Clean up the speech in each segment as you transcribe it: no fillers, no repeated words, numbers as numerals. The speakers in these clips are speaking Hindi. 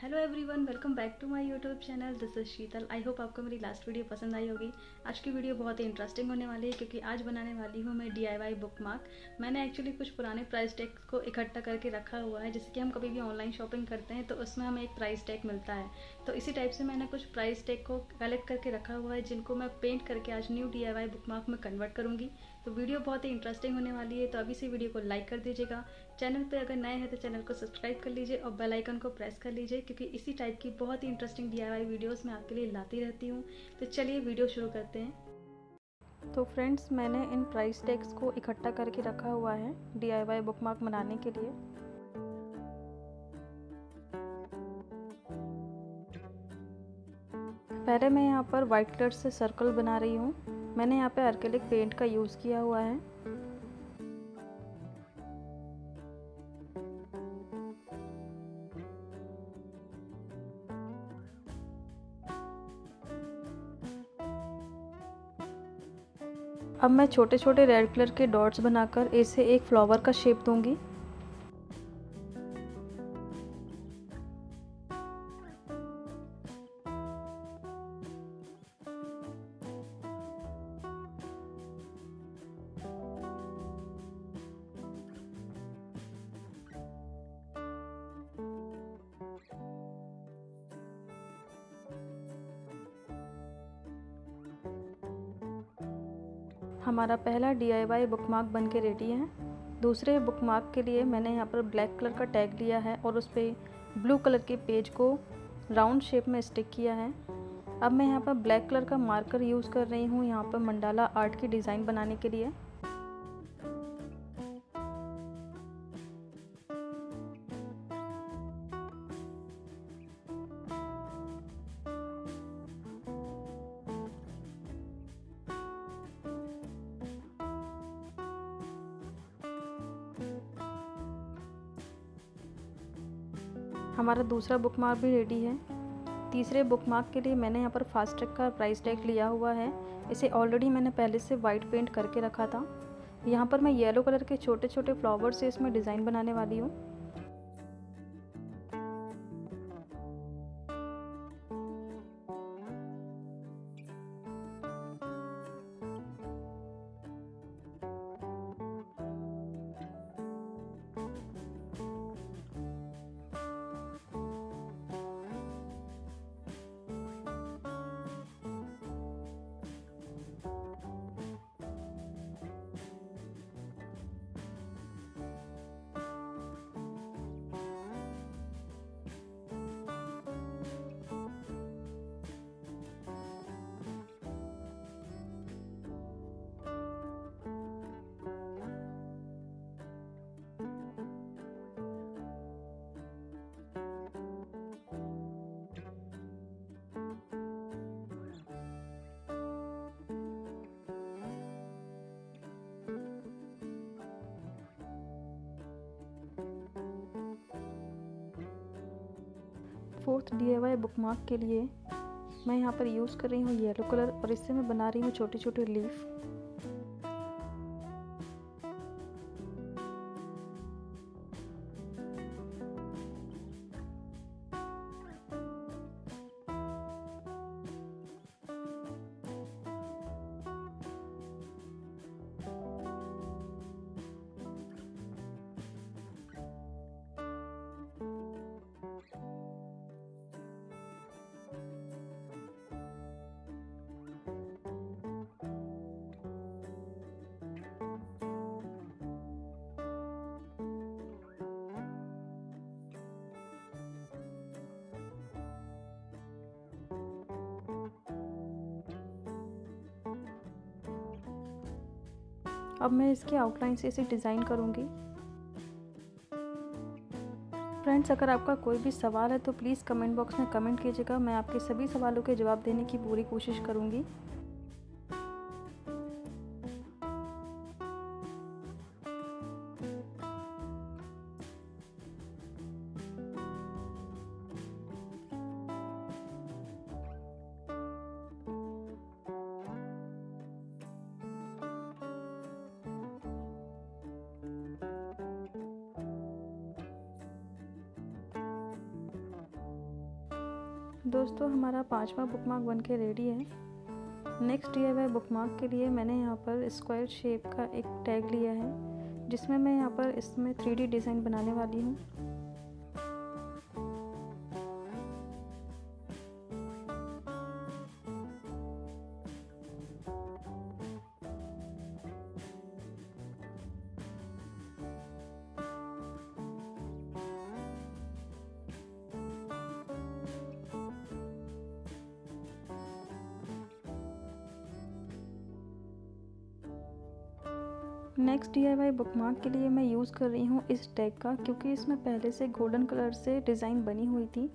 Hello everyone, welcome back to my YouTube channel. This is Sheetal. I hope आपको मेरी लास्ट वीडियो पसंद आई होगी। आज की वीडियो बहुत ही इंटरेस्टिंग होने वाली है क्योंकि आज बनाने वाली हूँ मैं DIY बुकमार्क। मैंने एक्चुअली कुछ पुराने प्राइस टैग्स को इकट्ठा करके रखा हुआ है, जैसे कि हम कभी भी ऑनलाइन शॉपिंग करते हैं तो उसमें हमें एक प्राइस टैग मिलता है। तो इसी टाइप से मैंने कुछ प्राइस टैग को कलेक्ट करके रखा हुआ है जिनको मैं पेंट करके आज न्यू DIY बुकमार्क में कन्वर्ट करूँगी। तो वीडियो बहुत ही इंटरेस्टिंग होने वाली है, तो अभी से वीडियो को लाइक कर दीजिएगा। चैनल पे अगर नए हैं तो चैनल को सब्सक्राइब कर लीजिए और बेल आइकन को प्रेस कर लीजिए क्योंकि इसी टाइप की बहुत ही इंटरेस्टिंग DIY वीडियोस मैं आपके लिए लाती रहती हूँ। तो चलिए वीडियो शुरू करते हैं। तो फ्रेंड्स, मैंने इन प्राइस टैग्स को इकट्ठा करके रखा हुआ है DIY बुकमार्क बनाने के लिए। पहले मैं यहाँ पर वाइट कलर से सर्कल बना रही हूँ। मैंने यहाँ पे एक्रेलिक पेंट का यूज़ किया हुआ है। अब मैं छोटे छोटे रेड कलर के डॉट्स बनाकर इसे एक फ्लावर का शेप दूंगी। हमारा पहला DIY बुकमार्क बन के रेडी है। दूसरे बुकमार्क के लिए मैंने यहाँ पर ब्लैक कलर का टैग लिया है और उस पर ब्लू कलर के पेज को राउंड शेप में स्टिक किया है। अब मैं यहाँ पर ब्लैक कलर का मार्कर यूज़ कर रही हूँ यहाँ पर मंडाला आर्ट की डिज़ाइन बनाने के लिए। हमारा दूसरा बुकमार्क भी रेडी है। तीसरे बुकमार्क के लिए मैंने यहाँ पर फास्टैग का प्राइस टैग लिया हुआ है। इसे ऑलरेडी मैंने पहले से वाइट पेंट करके रखा था। यहाँ पर मैं येलो कलर के छोटे छोटे फ्लावर से इसमें डिज़ाइन बनाने वाली हूँ। फोर्थ DIY बुकमार्क के लिए मैं यहाँ पर यूज़ कर रही हूँ येलो कलर और इससे मैं बना रही हूँ छोटे छोटे लीफ। अब मैं इसके आउटलाइन से इसे डिज़ाइन करूँगी। फ्रेंड्स, अगर आपका कोई भी सवाल है तो प्लीज़ कमेंट बॉक्स में कमेंट कीजिएगा। मैं आपके सभी सवालों के जवाब देने की पूरी कोशिश करूँगी। दोस्तों हमारा पांचवा बुकमार्क बनके रेडी है। नेक्स्ट DIY बुकमार्क के लिए मैंने यहाँ पर स्क्वायर शेप का एक टैग लिया है, जिसमें मैं यहाँ पर इसमें 3D डिज़ाइन बनाने वाली हूँ। नेक्स्ट DIY बुकमार्क के लिए मैं यूज़ कर रही हूँ इस टैग का, क्योंकि इसमें पहले से गोल्डन कलर से डिज़ाइन बनी हुई थी,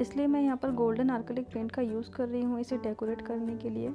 इसलिए मैं यहाँ पर गोल्डन एक्रेलिक पेंट का यूज़ कर रही हूँ इसे डेकोरेट करने के लिए।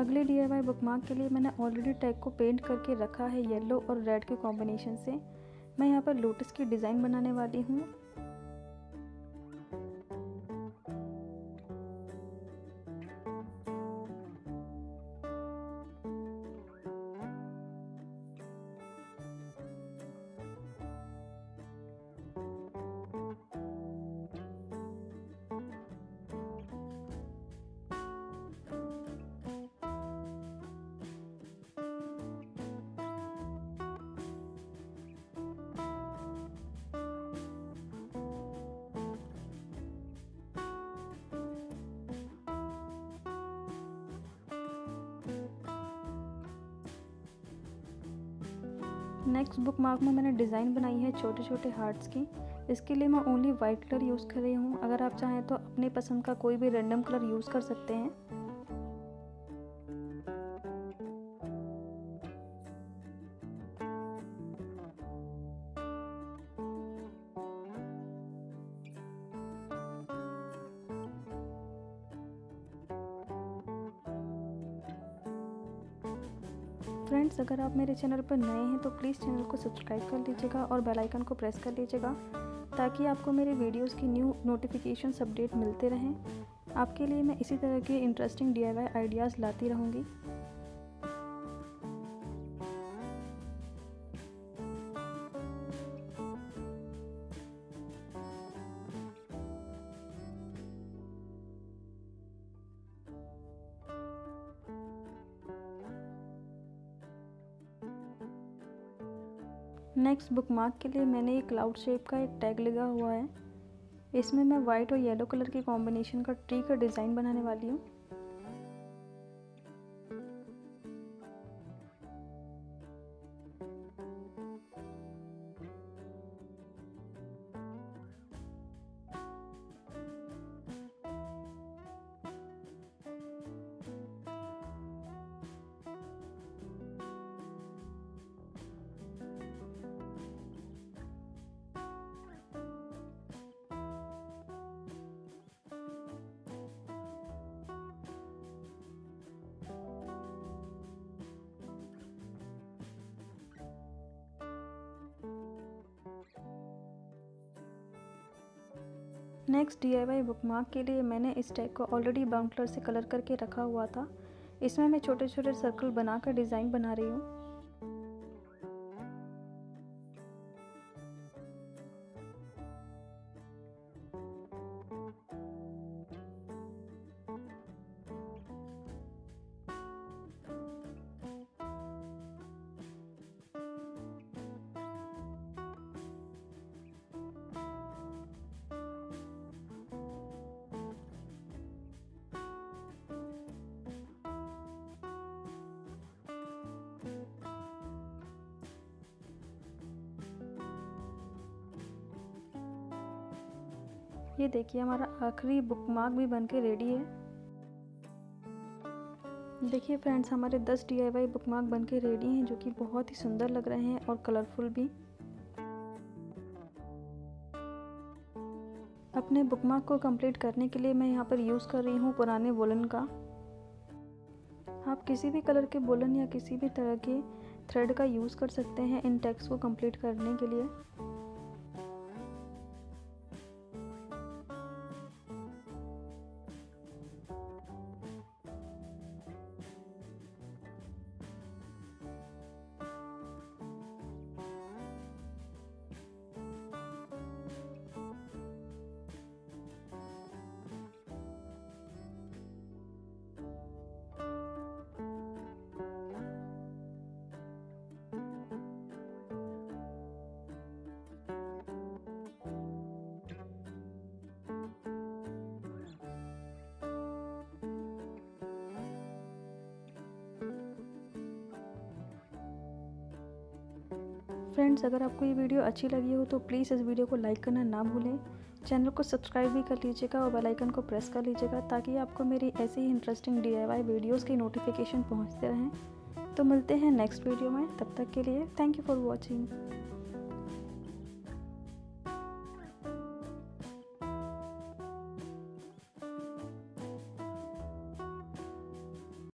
अगले DIY बुकमार्क के लिए मैंने ऑलरेडी टैग को पेंट करके रखा है येलो और रेड के कॉम्बिनेशन से। मैं यहाँ पर लोटस की डिज़ाइन बनाने वाली हूँ। नेक्स्ट बुकमार्क में मैंने डिज़ाइन बनाई है छोटे छोटे हार्ट्स की। इसके लिए मैं ओनली वाइट कलर यूज़ कर रही हूँ। अगर आप चाहें तो अपने पसंद का कोई भी रैंडम कलर यूज़ कर सकते हैं। फ्रेंड्स, अगर आप मेरे चैनल पर नए हैं तो प्लीज़ चैनल को सब्सक्राइब कर लीजिएगा और बेल आइकन को प्रेस कर लीजिएगा, ताकि आपको मेरे वीडियोस की न्यू नोटिफिकेशंस अपडेट मिलते रहें। आपके लिए मैं इसी तरह के इंटरेस्टिंग DIY आइडियाज़ लाती रहूँगी। नेक्स्ट बुकमार्क के लिए मैंने एक क्लाउड शेप का एक टैग लगा हुआ है। इसमें मैं वाइट और येलो कलर के कॉम्बिनेशन का ट्री का डिज़ाइन बनाने वाली हूँ। नेक्स्ट DIY बुकमार्क के लिए मैंने इस टैग को ऑलरेडी ब्राउन कलर से कलर करके रखा हुआ था। इसमें मैं छोटे छोटे सर्कल बनाकर डिज़ाइन बना रही हूँ। ये देखिए, हमारा आखिरी बुकमार्क भी बनके रेडी है। देखिए फ्रेंड्स, हमारे 10 DIY बुकमार्क बनके रेडी हैं, जो कि बहुत ही सुंदर लग रहे हैं और कलरफुल भी। अपने बुकमार्क को कंप्लीट करने के लिए मैं यहाँ पर यूज़ कर रही हूँ पुराने वुलन का। आप किसी भी कलर के वुलन या किसी भी तरह के थ्रेड का यूज़ कर सकते हैं इन टैग्स को कंप्लीट करने के लिए। फ्रेंड्स, अगर आपको ये वीडियो अच्छी लगी हो तो प्लीज़ इस वीडियो को लाइक करना ना भूलें। चैनल को सब्सक्राइब भी कर लीजिएगा और बेल आइकन को प्रेस कर लीजिएगा ताकि आपको मेरी ऐसी ही इंटरेस्टिंग DIY वीडियोस की नोटिफिकेशन पहुंचते रहें। तो मिलते हैं नेक्स्ट वीडियो में, तब तक के लिए थैंक यू फॉर वॉचिंग।